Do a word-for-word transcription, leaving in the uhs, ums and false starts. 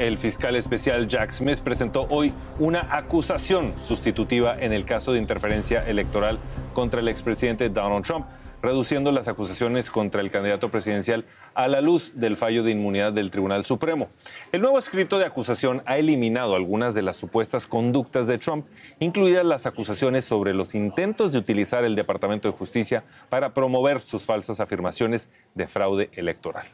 el fiscal especial Jack Smith presentó hoy una acusación sustitutiva en el caso de interferencia electoral contra el expresidente Donald Trump, reduciendo las acusaciones contra el candidato presidencial a la luz del fallo de inmunidad del Tribunal Supremo. El nuevo escrito de acusación ha eliminado algunas de las supuestas conductas de Trump, incluidas las acusaciones sobre los intentos de utilizar el Departamento de Justicia para promover sus falsas afirmaciones de fraude electoral.